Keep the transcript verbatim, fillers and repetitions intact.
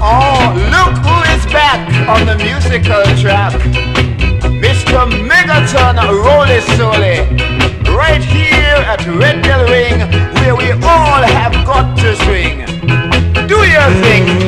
Oh, look who is back on the musical track. Mister Megaton Roly Soly, right here at Red Gal Ring, where we all have got to swing. Do your thing.